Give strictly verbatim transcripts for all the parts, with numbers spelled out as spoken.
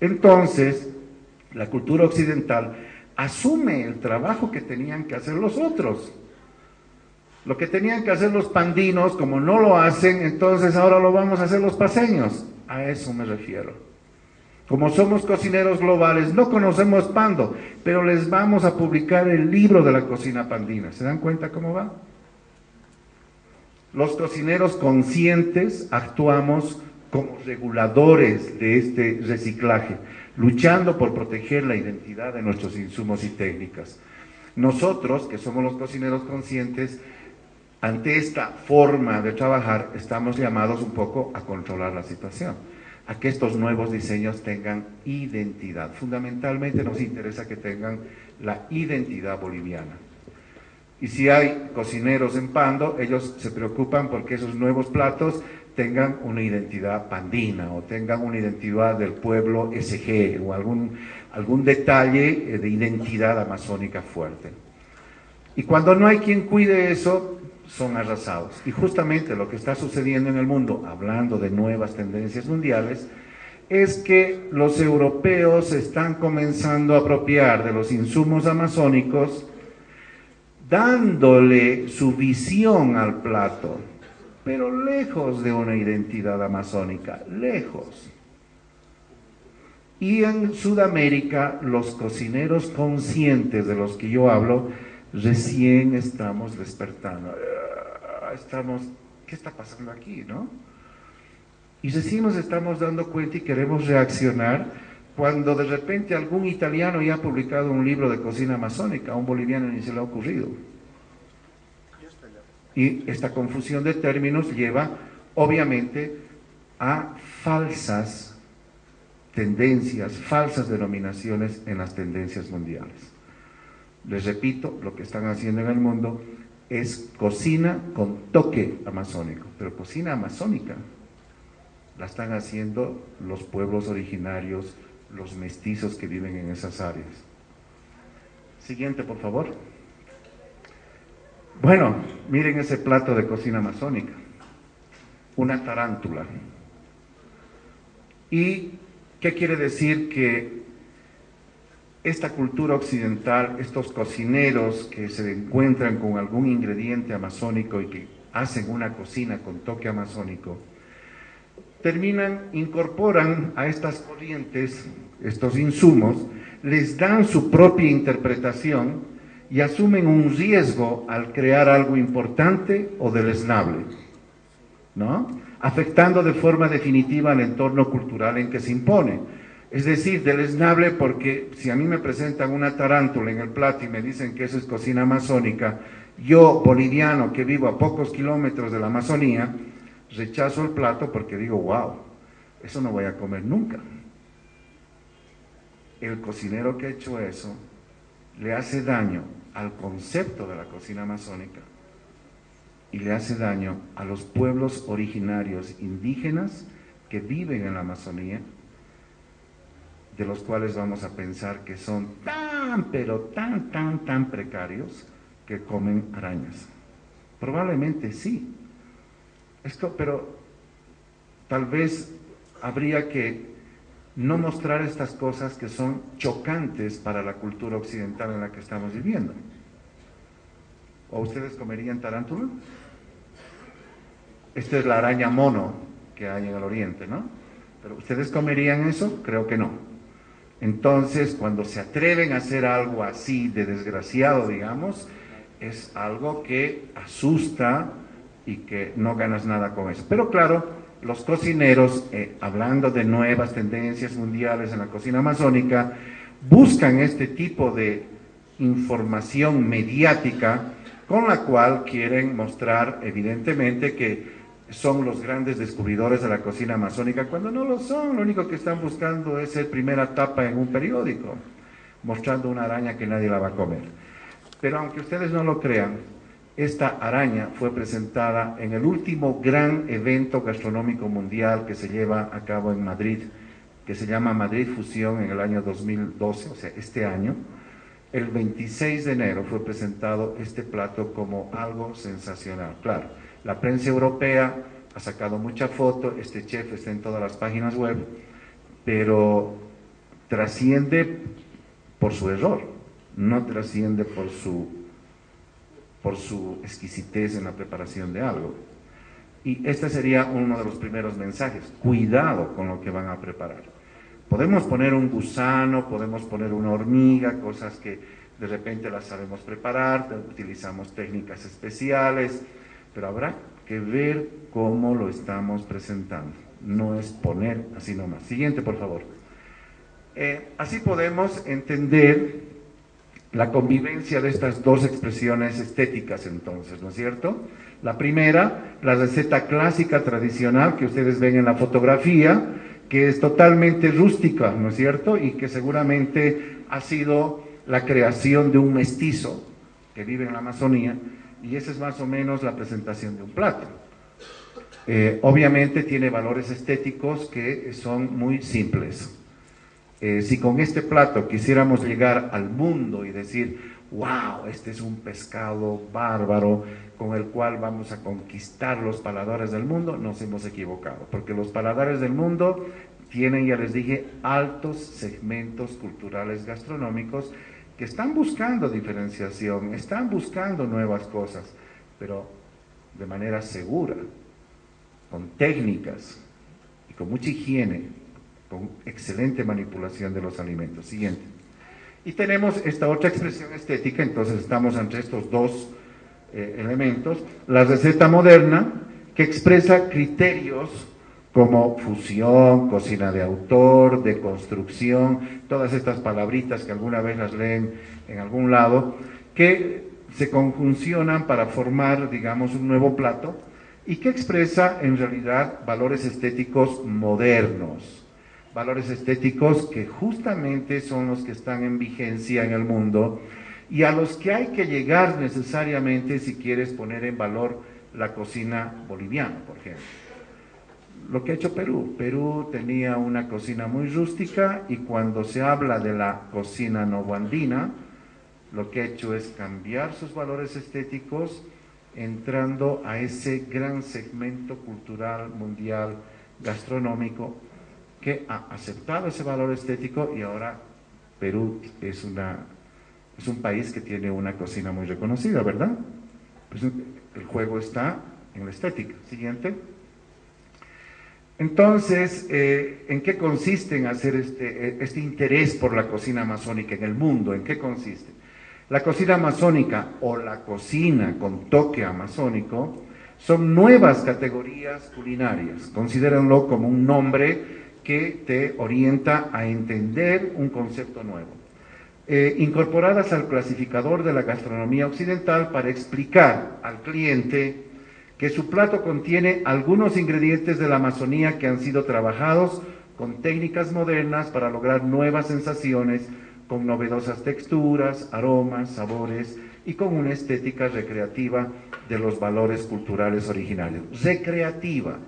Entonces, la cultura occidental asume el trabajo que tenían que hacer los otros. Lo que tenían que hacer los pandinos, como no lo hacen, entonces ahora lo vamos a hacer los paceños. A eso me refiero. Como somos cocineros globales, no conocemos pando, pero les vamos a publicar el libro de la cocina pandina. ¿Se dan cuenta cómo va? Los cocineros conscientes actuamos como reguladores de este reciclaje, luchando por proteger la identidad de nuestros insumos y técnicas. Nosotros, que somos los cocineros conscientes, ante esta forma de trabajar, estamos llamados un poco a controlar la situación, a que estos nuevos diseños tengan identidad. Fundamentalmente nos interesa que tengan la identidad boliviana. Y si hay cocineros en pando, ellos se preocupan porque esos nuevos platos tengan una identidad pandina o tengan una identidad del pueblo S G o algún, algún detalle de identidad amazónica fuerte. Y cuando no hay quien cuide eso, son arrasados. Y justamente lo que está sucediendo en el mundo, hablando de nuevas tendencias mundiales, es que los europeos están comenzando a apropiar de los insumos amazónicos, dándole su visión al plato, pero lejos de una identidad amazónica, lejos. Y en Sudamérica, los cocineros conscientes de los que yo hablo, recién estamos despertando. Estamos, ¿qué está pasando aquí, no? Y recién nos estamos dando cuenta y queremos reaccionar cuando de repente algún italiano ya ha publicado un libro de cocina amazónica, a un boliviano ni se le ha ocurrido. Y esta confusión de términos lleva, obviamente, a falsas tendencias, falsas denominaciones en las tendencias mundiales. Les repito, lo que están haciendo en el mundo es cocina con toque amazónico, pero cocina amazónica la están haciendo los pueblos originarios, los mestizos que viven en esas áreas. Siguiente, por favor. Bueno, miren ese plato de cocina amazónica. Una tarántula. ¿Y qué quiere decir que esta cultura occidental, estos cocineros que se encuentran con algún ingrediente amazónico y que hacen una cocina con toque amazónico, terminan, incorporan a estas corrientes, estos insumos, les dan su propia interpretación y asumen un riesgo al crear algo importante o deleznable, ¿no? Afectando de forma definitiva al entorno cultural en que se impone. Es decir, deleznable porque si a mí me presentan una tarántula en el plato y me dicen que eso es cocina amazónica, yo, boliviano, que vivo a pocos kilómetros de la Amazonía, rechazo el plato porque digo, wow, eso no voy a comer nunca. El cocinero que ha hecho eso le hace daño al concepto de la cocina amazónica y le hace daño a los pueblos originarios indígenas que viven en la Amazonía, de los cuales vamos a pensar que son tan, pero tan, tan, tan precarios que comen arañas. Probablemente sí. Esto, pero tal vez habría que no mostrar estas cosas que son chocantes para la cultura occidental en la que estamos viviendo. ¿O ustedes comerían tarántula? Esta es la araña mono que hay en el oriente, ¿no? ¿Pero ustedes comerían eso? Creo que no. Entonces, cuando se atreven a hacer algo así de desgraciado, digamos, es algo que asusta y que no ganas nada con eso. Pero claro, los cocineros, eh, hablando de nuevas tendencias mundiales en la cocina amazónica, buscan este tipo de información mediática con la cual quieren mostrar evidentemente que son los grandes descubridores de la cocina amazónica, cuando no lo son. Lo único que están buscando es ser primera tapa en un periódico, mostrando una araña que nadie la va a comer. Pero aunque ustedes no lo crean, esta araña fue presentada en el último gran evento gastronómico mundial que se lleva a cabo en Madrid, que se llama Madrid Fusión, en el año dos mil doce, o sea, este año. El veintiséis de enero fue presentado este plato como algo sensacional. Claro, la prensa europea ha sacado mucha foto, este chef está en todas las páginas web, pero trasciende por su error, no trasciende por su, por su exquisitez en la preparación de algo. Y este sería uno de los primeros mensajes: cuidado con lo que van a preparar. Podemos poner un gusano, podemos poner una hormiga, cosas que de repente las sabemos preparar, utilizamos técnicas especiales, pero habrá que ver cómo lo estamos presentando. No es poner así nomás. Siguiente, por favor. Eh, así podemos entender la convivencia de estas dos expresiones estéticas entonces, ¿no es cierto? La primera, la receta clásica tradicional que ustedes ven en la fotografía, que es totalmente rústica, ¿no es cierto? Y que seguramente ha sido la creación de un mestizo que vive en la Amazonía, y esa es más o menos la presentación de un plato. Eh, obviamente tiene valores estéticos que son muy simples. Eh, si con este plato quisiéramos llegar al mundo y decir, wow, este es un pescado bárbaro con el cual vamos a conquistar los paladares del mundo, nos hemos equivocado, porque los paladares del mundo tienen, ya les dije, altos segmentos culturales gastronómicos que están buscando diferenciación, están buscando nuevas cosas, pero de manera segura, con técnicas y con mucha higiene, con excelente manipulación de los alimentos. Siguiente. Y tenemos esta otra expresión estética, entonces estamos ante estos dos eh, elementos. La receta moderna, que expresa criterios como fusión, cocina de autor, deconstrucción, todas estas palabritas que alguna vez las leen en algún lado, que se conjuncionan para formar, digamos, un nuevo plato, y que expresa en realidad valores estéticos modernos. Valores estéticos que justamente son los que están en vigencia en el mundo y a los que hay que llegar necesariamente si quieres poner en valor la cocina boliviana, por ejemplo. Lo que ha hecho Perú. Perú tenía una cocina muy rústica y cuando se habla de la cocina novoandina, lo que ha hecho es cambiar sus valores estéticos entrando a ese gran segmento cultural mundial gastronómico que ha aceptado ese valor estético, y ahora Perú es, una, es un país que tiene una cocina muy reconocida, ¿verdad? Pues el juego está en la estética. Siguiente. Entonces, eh, ¿en qué consiste en hacer este, este interés por la cocina amazónica en el mundo? ¿En qué consiste? La cocina amazónica o la cocina con toque amazónico son nuevas categorías culinarias. Considérenlo como un nombre que te orienta a entender un concepto nuevo, eh, incorporadas al clasificador de la gastronomía occidental para explicar al cliente que su plato contiene algunos ingredientes de la Amazonía que han sido trabajados con técnicas modernas para lograr nuevas sensaciones, con novedosas texturas, aromas, sabores y con una estética recreativa de los valores culturales originarios. Recreativa,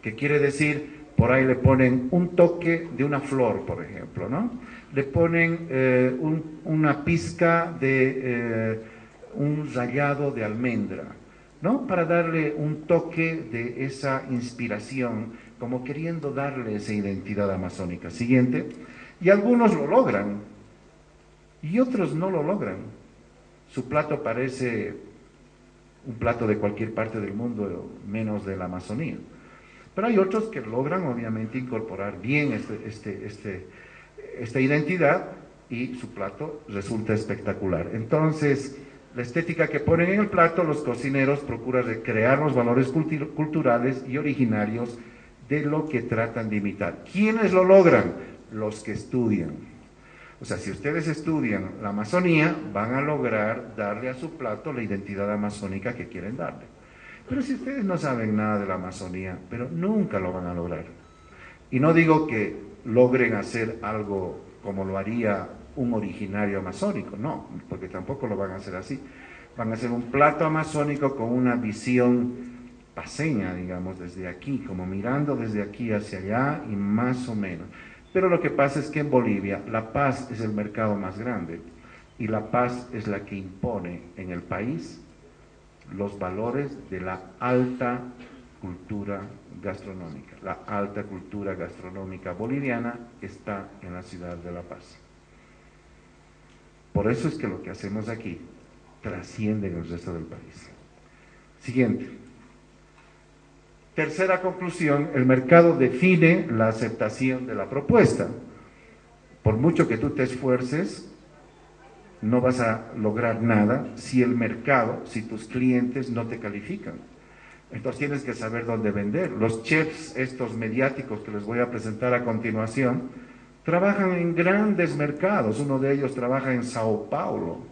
que quiere decir... Por ahí le ponen un toque de una flor, por ejemplo, ¿no? Le ponen eh, un, una pizca de eh, un rallado de almendra, ¿no? Para darle un toque de esa inspiración, como queriendo darle esa identidad amazónica. Siguiente. Y algunos lo logran, y otros no lo logran. Su plato parece un plato de cualquier parte del mundo, menos de la Amazonía. Pero hay otros que logran obviamente incorporar bien este, este, este, esta identidad y su plato resulta espectacular. Entonces, la estética que ponen en el plato los cocineros procura recrear los valores cultu- culturales y originarios de lo que tratan de imitar. ¿Quiénes lo logran? Los que estudian. O sea, si ustedes estudian la Amazonía, van a lograr darle a su plato la identidad amazónica que quieren darle. Pero si ustedes no saben nada de la Amazonía, pero nunca lo van a lograr. Y no digo que logren hacer algo como lo haría un originario amazónico, no, porque tampoco lo van a hacer así. Van a hacer un plato amazónico con una visión paseña, digamos, desde aquí, como mirando desde aquí hacia allá y más o menos. Pero lo que pasa es que en Bolivia La Paz es el mercado más grande y La Paz es la que impone en el país los valores de la alta cultura gastronómica. La alta cultura gastronómica boliviana está en la ciudad de La Paz. Por eso es que lo que hacemos aquí trasciende en el resto del país. Siguiente. Tercera conclusión, el mercado define la aceptación de la propuesta. Por mucho que tú te esfuerces, no vas a lograr nada si el mercado, si tus clientes no te califican. Entonces tienes que saber dónde vender. Los chefs, estos mediáticos que les voy a presentar a continuación, trabajan en grandes mercados. Uno de ellos trabaja en Sao Paulo,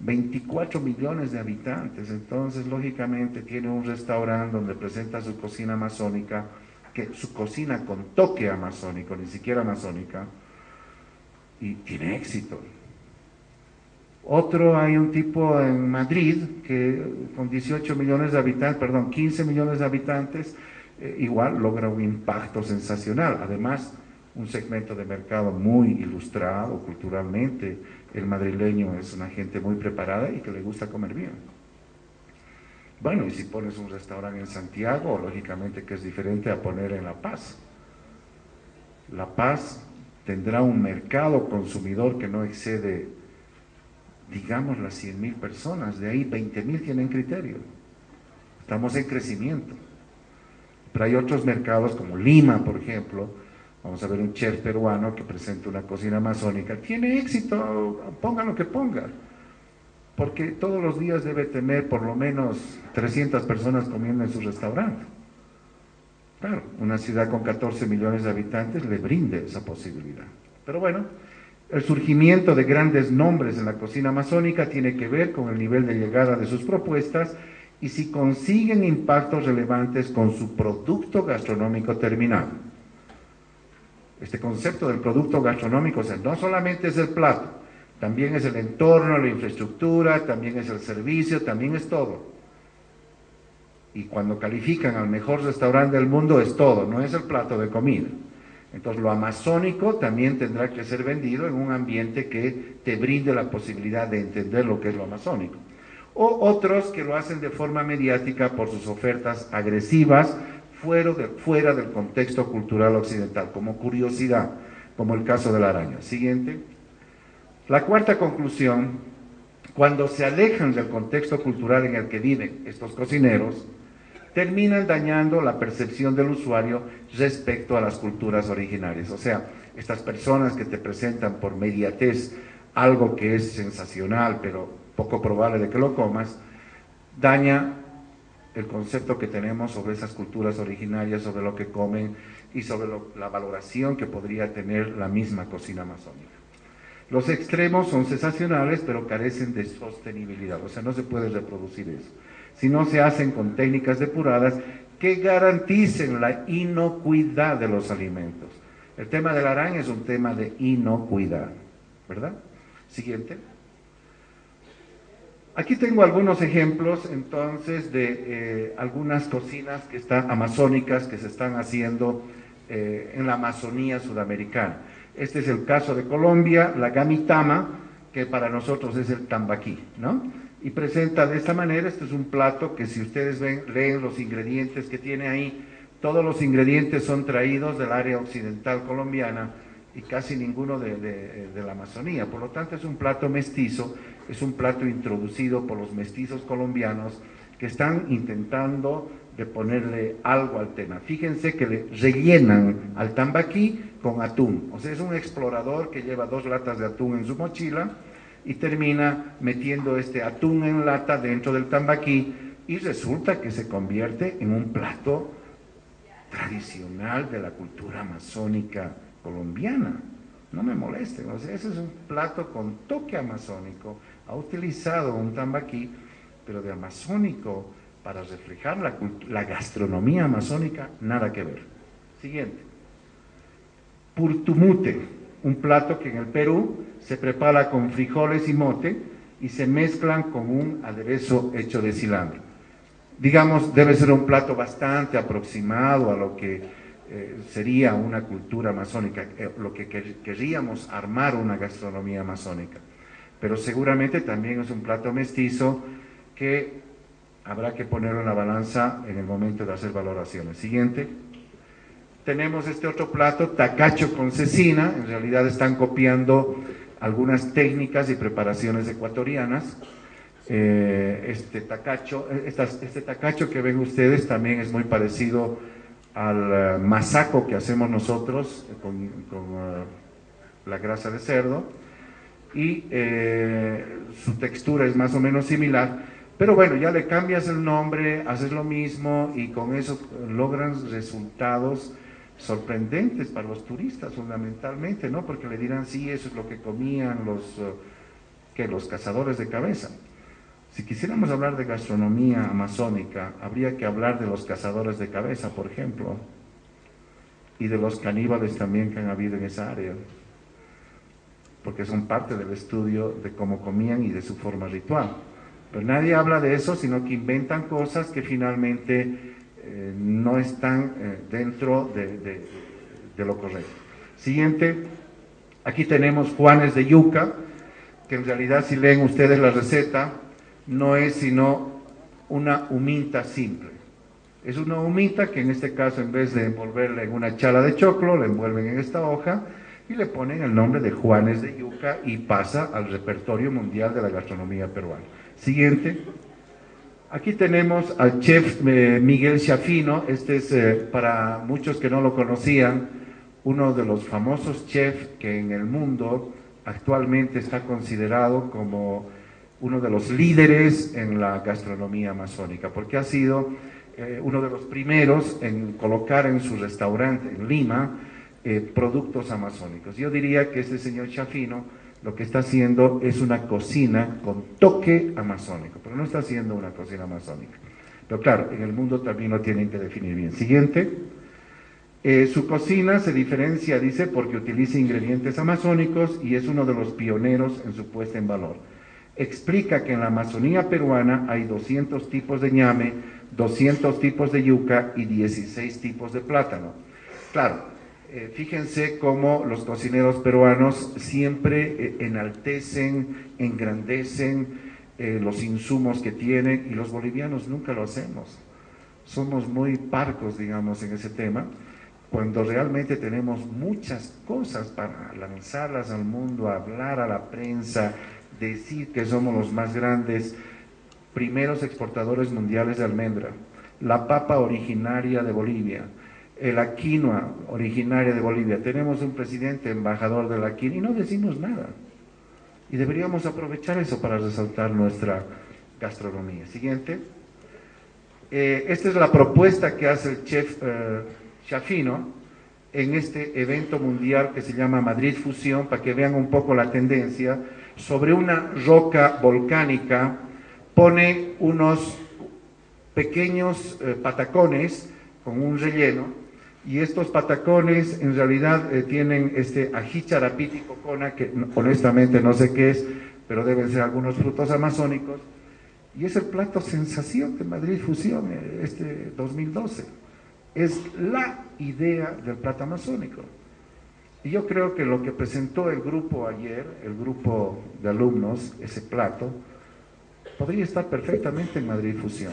veinticuatro millones de habitantes. Entonces, lógicamente, tiene un restaurante donde presenta su cocina amazónica, que, su cocina con toque amazónico, ni siquiera amazónica, y tiene éxito. Otro, hay un tipo en Madrid, que con dieciocho millones de habitantes, perdón, quince millones de habitantes, eh, igual logra un impacto sensacional. Además, un segmento de mercado muy ilustrado culturalmente. El madrileño es una gente muy preparada y que le gusta comer bien. Bueno, y si pones un restaurante en Santiago, lógicamente que es diferente a poner en La Paz. La Paz tendrá un mercado consumidor que no excede, digamos, las cien mil personas, de ahí veinte mil tienen criterio. Estamos en crecimiento. Pero hay otros mercados como Lima, por ejemplo. Vamos a ver un chef peruano que presenta una cocina amazónica. Tiene éxito, pongan lo que pongan. Porque todos los días debe tener por lo menos trescientas personas comiendo en su restaurante. Claro, una ciudad con catorce millones de habitantes le brinde esa posibilidad. Pero bueno, el surgimiento de grandes nombres en la cocina amazónica tiene que ver con el nivel de llegada de sus propuestas y si consiguen impactos relevantes con su producto gastronómico terminado. Este concepto del producto gastronómico, o sea, no solamente es el plato, también es el entorno, la infraestructura, también es el servicio, también es todo. Y cuando califican al mejor restaurante del mundo es todo, no es el plato de comida. Entonces, lo amazónico también tendrá que ser vendido en un ambiente que te brinde la posibilidad de entender lo que es lo amazónico. O otros que lo hacen de forma mediática por sus ofertas agresivas, fuera, de, fuera del contexto cultural occidental, como curiosidad, como el caso de la araña. Siguiente. La cuarta conclusión, cuando se alejan del contexto cultural en el que viven estos cocineros, terminan dañando la percepción del usuario respecto a las culturas originarias. O sea, estas personas que te presentan por mediatez algo que es sensacional, pero poco probable de que lo comas, daña el concepto que tenemos sobre esas culturas originarias, sobre lo que comen y sobre lo, la valoración que podría tener la misma cocina amazónica. Los extremos son sensacionales, pero carecen de sostenibilidad. O sea, no se puede reproducir eso. Si no se hacen con técnicas depuradas que garanticen la inocuidad de los alimentos. El tema de la araña es un tema de inocuidad, ¿verdad? Siguiente. Aquí tengo algunos ejemplos, entonces, de eh, algunas cocinas que están amazónicas que se están haciendo eh, en la Amazonía sudamericana. Este es el caso de Colombia, la gamitama, que para nosotros es el tambaquí, ¿no? Y presenta de esta manera, este es un plato que si ustedes ven, leen los ingredientes que tiene ahí, todos los ingredientes son traídos del área occidental colombiana y casi ninguno de, de, de la Amazonía. Por lo tanto, es un plato mestizo, es un plato introducido por los mestizos colombianos que están intentando de ponerle algo al tema. Fíjense que le rellenan al tambaquí con atún. O sea, es un explorador que lleva dos latas de atún en su mochila y termina metiendo este atún en lata dentro del tambaquí y resulta que se convierte en un plato tradicional de la cultura amazónica colombiana. No me molesten, o sea, ese es un plato con toque amazónico, ha utilizado un tambaquí, pero de amazónico para reflejar la, la gastronomía amazónica, nada que ver. Siguiente. Purtumute. Un plato que en el Perú se prepara con frijoles y mote y se mezclan con un aderezo hecho de cilantro. Digamos, debe ser un plato bastante aproximado a lo que eh, sería una cultura amazónica, eh, lo que quer querríamos armar una gastronomía amazónica. Pero seguramente también es un plato mestizo que habrá que ponerlo en la balanza en el momento de hacer valoraciones. Siguiente. Tenemos este otro plato, tacacho con cecina. En realidad están copiando algunas técnicas y preparaciones ecuatorianas. Eh, este, tacacho, esta, este tacacho que ven ustedes también es muy parecido al uh, masaco que hacemos nosotros con, con uh, la grasa de cerdo, y eh, su textura es más o menos similar, pero bueno, ya le cambias el nombre, haces lo mismo y con eso logran resultados sorprendentes para los turistas fundamentalmente, ¿no? Porque le dirán, sí, eso es lo que comían los, uh, que los cazadores de cabeza. Si quisiéramos hablar de gastronomía amazónica, habría que hablar de los cazadores de cabeza, por ejemplo, y de los caníbales también que han habido en esa área, porque son parte del estudio de cómo comían y de su forma ritual. Pero nadie habla de eso, sino que inventan cosas que finalmente eh, no están eh, dentro de, de, de lo correcto. Siguiente, aquí tenemos juanes de yuca, que en realidad, si leen ustedes la receta, no es sino una humita simple. Es una humita que en este caso, en vez de envolverla en una chala de choclo, la envuelven en esta hoja y le ponen el nombre de juanes de yuca, y pasa al repertorio mundial de la gastronomía peruana. Siguiente. Aquí tenemos al chef eh, Miguel Schiaffino. Este es, eh, para muchos que no lo conocían, uno de los famosos chefs que en el mundo actualmente está considerado como uno de los líderes en la gastronomía amazónica, porque ha sido eh, uno de los primeros en colocar en su restaurante en Lima eh, productos amazónicos. Yo diría que este señor Schiaffino lo que está haciendo es una cocina con toque amazónico, pero no está haciendo una cocina amazónica. Pero claro, en el mundo también lo tienen que definir bien. Siguiente. Eh, su cocina se diferencia, dice, porque utiliza ingredientes amazónicos y es uno de los pioneros en su puesta en valor. Explica que en la Amazonía peruana hay doscientos tipos de ñame, doscientos tipos de yuca y dieciséis tipos de plátano. Claro, eh, fíjense cómo los cocineros peruanos siempre eh, enaltecen, engrandecen eh, los insumos que tienen, y los bolivianos nunca lo hacemos. Somos muy parcos, digamos, en ese tema, cuando realmente tenemos muchas cosas para lanzarlas al mundo, hablar a la prensa, decir que somos los más grandes primeros exportadores mundiales de almendra, la papa originaria de Bolivia, la quinoa originaria de Bolivia. Tenemos un presidente embajador de la quinoa y no decimos nada, y deberíamos aprovechar eso para resaltar nuestra gastronomía. Siguiente. Eh, esta es la propuesta que hace el chef eh, Schiaffino en este evento mundial que se llama Madrid Fusión, para que vean un poco la tendencia. Sobre una roca volcánica pone unos pequeños eh, patacones con un relleno, y estos patacones en realidad eh, tienen este ají charapiti cocona, que honestamente no sé qué es, pero deben ser algunos frutos amazónicos, y es el plato sensación de Madrid Fusión este dos mil doce. Es la idea del plato amazónico. Y yo creo que lo que presentó el grupo ayer, el grupo de alumnos, ese plato, podría estar perfectamente en Madrid Fusión.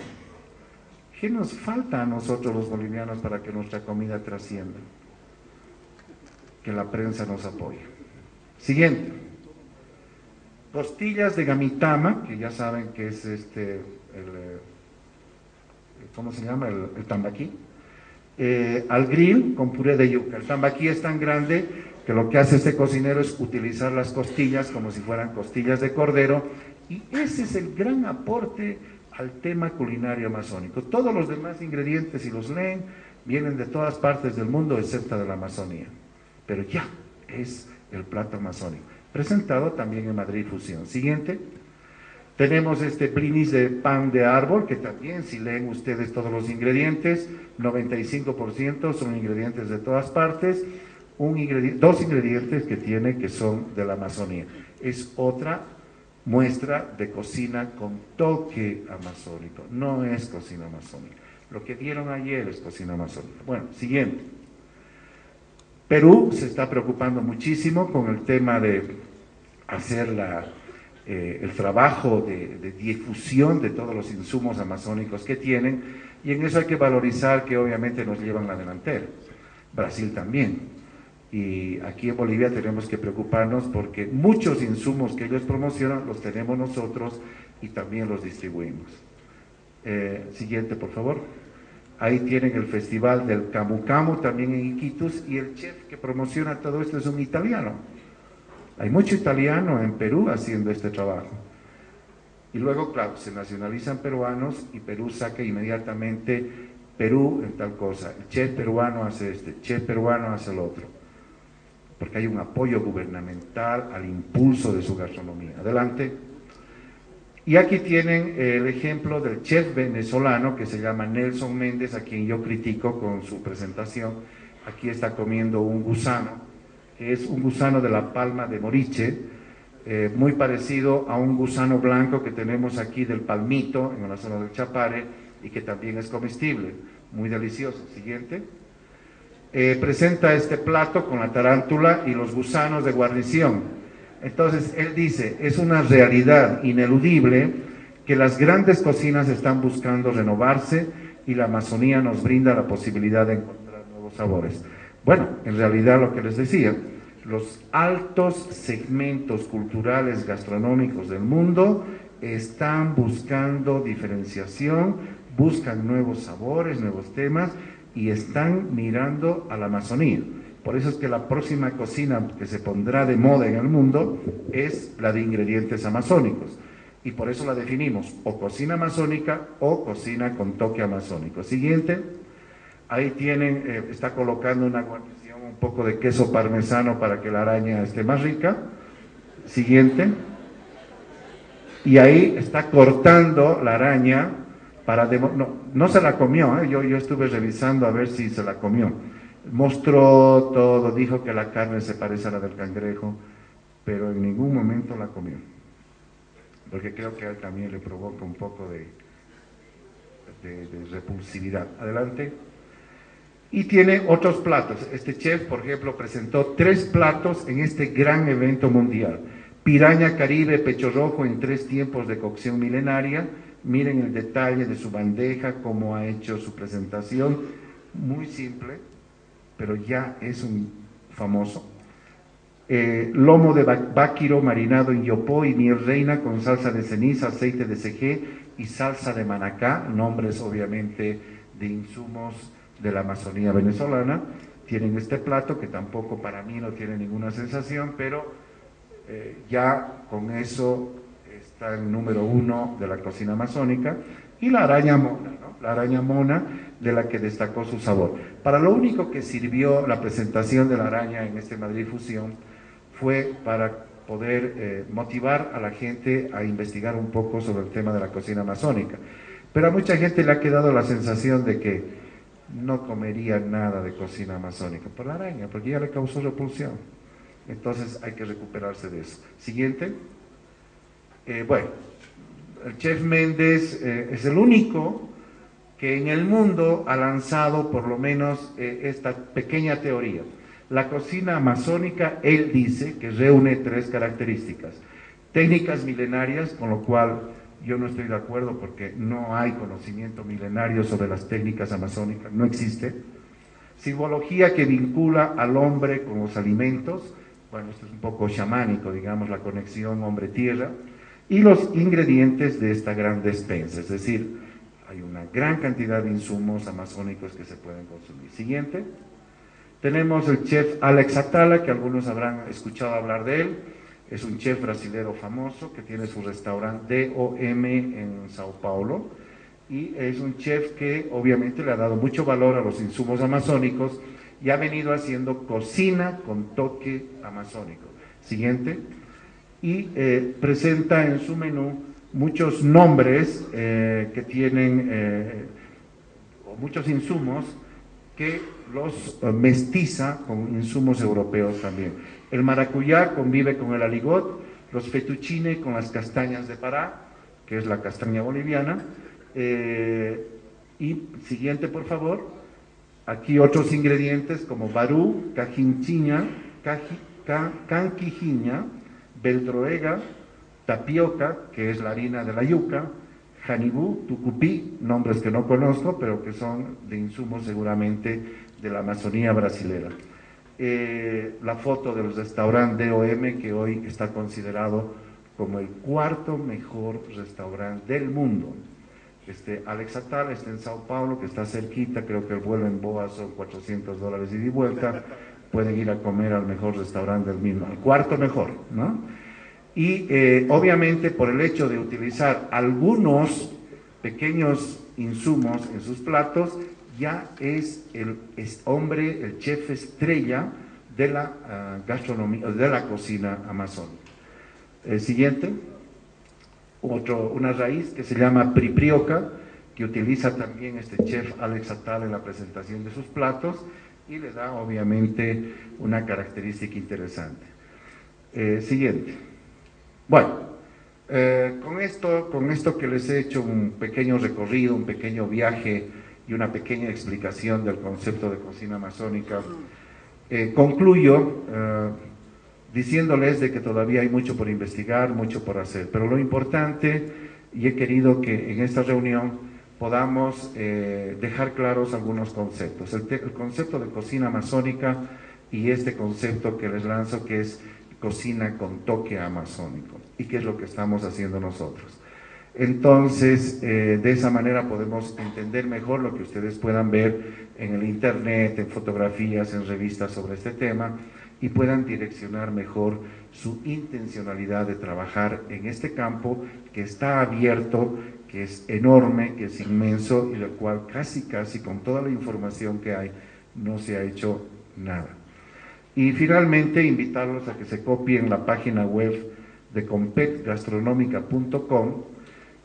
¿Qué nos falta a nosotros los bolivianos para que nuestra comida trascienda? Que la prensa nos apoye. Siguiente. Costillas de gamitama, que ya saben que es este, el, ¿cómo se llama? El, el tambaquí. Eh, al grill con puré de yuca. El tambaquí es tan grande que lo que hace este cocinero es utilizar las costillas como si fueran costillas de cordero, y ese es el gran aporte al tema culinario amazónico. Todos los demás ingredientes, si los leen, vienen de todas partes del mundo excepto de la Amazonía, pero ya es el plato amazónico, presentado también en Madrid Fusión. Siguiente. Tenemos este blinis de pan de árbol, que también, si leen ustedes todos los ingredientes, noventa y cinco por ciento son ingredientes de todas partes, un ingrediente, dos ingredientes que tiene que son de la Amazonía. Es otra muestra de cocina con toque amazónico, no es cocina amazónica. Lo que vieron ayer es cocina amazónica. Bueno, siguiente. Perú se está preocupando muchísimo con el tema de hacer la... eh, el trabajo de, de difusión de todos los insumos amazónicos que tienen, y en eso hay que valorizar que obviamente nos llevan la delantera. Brasil también. Y aquí en Bolivia tenemos que preocuparnos porque muchos insumos que ellos promocionan los tenemos nosotros y también los distribuimos. Eh, siguiente, por favor. Ahí tienen el festival del Camu Camu también en Iquitos, y el chef que promociona todo esto es un italiano. Hay mucho italiano en Perú haciendo este trabajo. Y luego, claro, se nacionalizan peruanos y Perú saca inmediatamente Perú en tal cosa. El chef peruano hace este, el chef peruano hace el otro. Porque hay un apoyo gubernamental al impulso de su gastronomía. Adelante. Y aquí tienen el ejemplo del chef venezolano que se llama Nelson Méndez, a quien yo critico con su presentación. Aquí está comiendo un gusano, que es un gusano de la palma de moriche, eh, muy parecido a un gusano blanco que tenemos aquí del palmito, en la zona del Chapare, y que también es comestible, muy delicioso. Siguiente. Eh, presenta este plato con la tarántula y los gusanos de guarnición. Entonces él dice, es una realidad ineludible que las grandes cocinas están buscando renovarse y la Amazonía nos brinda la posibilidad de encontrar nuevos sabores. Bueno, en realidad lo que les decía, los altos segmentos culturales gastronómicos del mundo están buscando diferenciación, buscan nuevos sabores, nuevos temas, y están mirando a la Amazonía. Por eso es que la próxima cocina que se pondrá de moda en el mundo es la de ingredientes amazónicos, y por eso la definimos o cocina amazónica o cocina con toque amazónico. Siguiente. Ahí tienen, eh, está colocando una guarnición, un poco de queso parmesano para que la araña esté más rica. Siguiente. Y ahí está cortando la araña. Para no, no se la comió, ¿eh? yo, yo estuve revisando a ver si se la comió. Mostró todo, dijo que la carne se parece a la del cangrejo, pero en ningún momento la comió. Porque creo que a él también le provoca un poco de, de, de repulsividad. Adelante. Y tiene otros platos. Este chef, por ejemplo, presentó tres platos en este gran evento mundial. Piraña Caribe, pecho rojo en tres tiempos de cocción milenaria. Miren el detalle de su bandeja, cómo ha hecho su presentación, muy simple, pero ya es un famoso. Eh, lomo de báquiro marinado en yopó y miel reina con salsa de ceniza, aceite de cejé y salsa de manacá, nombres obviamente de insumos de la Amazonía venezolana. Tienen este plato que tampoco para mí no tiene ninguna sensación, pero eh, ya con eso está el número uno de la cocina amazónica. Y la araña mona, ¿no? La araña mona, de la que destacó su sabor. Para lo único que sirvió la presentación de la araña en este Madrid Fusión fue para poder eh, motivar a la gente a investigar un poco sobre el tema de la cocina amazónica. Pero a mucha gente le ha quedado la sensación de que no comería nada de cocina amazónica por la araña, porque ya le causó repulsión. Entonces hay que recuperarse de eso. Siguiente. Eh, bueno, el chef Méndez eh, es el único que en el mundo ha lanzado por lo menos eh, esta pequeña teoría. La cocina amazónica, él dice, que reúne tres características. Técnicas milenarias, con lo cual yo no estoy de acuerdo porque no hay conocimiento milenario sobre las técnicas amazónicas, no existe. Simbología que vincula al hombre con los alimentos, bueno, esto es un poco chamánico, digamos, la conexión hombre-tierra. Y los ingredientes de esta gran despensa, es decir, hay una gran cantidad de insumos amazónicos que se pueden consumir. Siguiente. Tenemos el chef Alex Atala, que algunos habrán escuchado hablar de él. Es un chef brasilero famoso que tiene su restaurante D O M en Sao Paulo, y es un chef que obviamente le ha dado mucho valor a los insumos amazónicos y ha venido haciendo cocina con toque amazónico. Siguiente. Y eh, presenta en su menú muchos nombres eh, que tienen, eh, o muchos insumos que los mestiza con insumos europeos también. El maracuyá convive con el aligot, los fettuccine con las castañas de Pará, que es la castaña boliviana. Eh, y siguiente, por favor. Aquí otros ingredientes como barú, cajinchiña, canquijiña, beldroega, tapioca, que es la harina de la yuca, janibú, tucupí, nombres que no conozco, pero que son de insumos seguramente de la Amazonía brasilera. Eh, la foto del restaurante D O M, que hoy está considerado como el cuarto mejor restaurante del mundo. Este, Alex Atala está en Sao Paulo, que está cerquita, creo que el vuelo en Boa son cuatrocientos dólares ida y vuelta, pueden ir a comer al mejor restaurante del mundo, al cuarto mejor, ¿no? Y eh, obviamente por el hecho de utilizar algunos pequeños insumos en sus platos, ya es el es hombre, el chef estrella de la uh, gastronomía, de la cocina amazónica. El siguiente, otro, una raíz que se llama priprioca, que utiliza también este chef Alex Atala en la presentación de sus platos y le da obviamente una característica interesante. Eh, siguiente. Bueno, eh, con, esto, con esto que les he hecho un pequeño recorrido, un pequeño viaje y una pequeña explicación del concepto de cocina amazónica, eh, concluyo eh, diciéndoles de que todavía hay mucho por investigar, mucho por hacer, pero lo importante, y he querido que en esta reunión podamos eh, dejar claros algunos conceptos, el, el concepto de cocina amazónica y este concepto que les lanzo, que es cocina con toque amazónico, y qué es lo que estamos haciendo nosotros. Entonces, eh, de esa manera podemos entender mejor lo que ustedes puedan ver en el internet, en fotografías, en revistas sobre este tema, y puedan direccionar mejor su intencionalidad de trabajar en este campo que está abierto, que es enorme, que es inmenso, y del cual casi casi con toda la información que hay no se ha hecho nada. Y finalmente invitarlos a que se copien la página web de Competgastronómica punto com,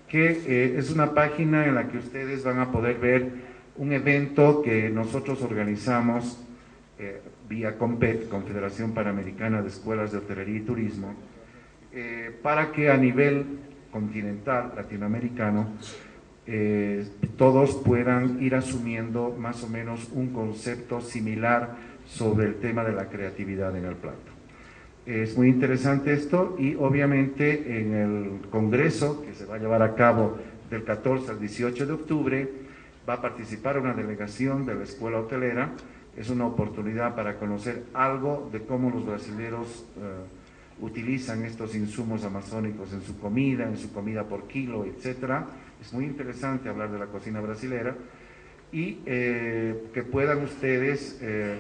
que eh, es una página en la que ustedes van a poder ver un evento que nosotros organizamos eh, vía Compet, Confederación Panamericana de Escuelas de Hotelería y Turismo, eh, para que a nivel continental latinoamericano eh, todos puedan ir asumiendo más o menos un concepto similar sobre el tema de la creatividad en el plato. Es muy interesante esto, y obviamente en el congreso que se va a llevar a cabo del catorce al dieciocho de octubre va a participar una delegación de la escuela hotelera. Es una oportunidad para conocer algo de cómo los brasileños eh, utilizan estos insumos amazónicos en su comida, en su comida por kilo, etcétera. Es muy interesante hablar de la cocina brasilera y eh, que puedan ustedes eh,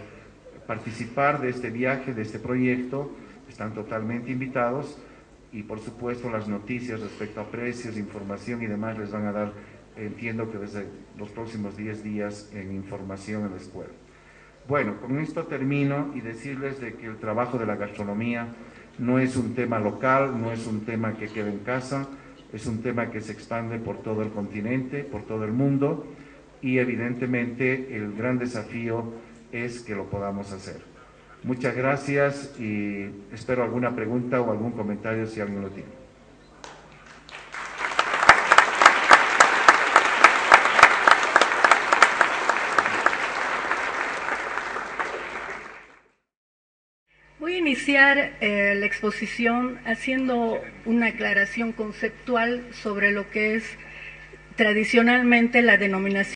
participar de este viaje, de este proyecto. Están totalmente invitados, y por supuesto las noticias respecto a precios, información y demás les van a dar, entiendo que desde los próximos diez días en información en la escuela. Bueno, con esto termino y decirles de que el trabajo de la gastronomía no es un tema local, no es un tema que quede en casa, es un tema que se expande por todo el continente, por todo el mundo, y evidentemente el gran desafío es que lo podamos hacer. Muchas gracias y espero alguna pregunta o algún comentario si alguien lo tiene. Voy a iniciar eh, la exposición haciendo una aclaración conceptual sobre lo que es tradicionalmente la denominación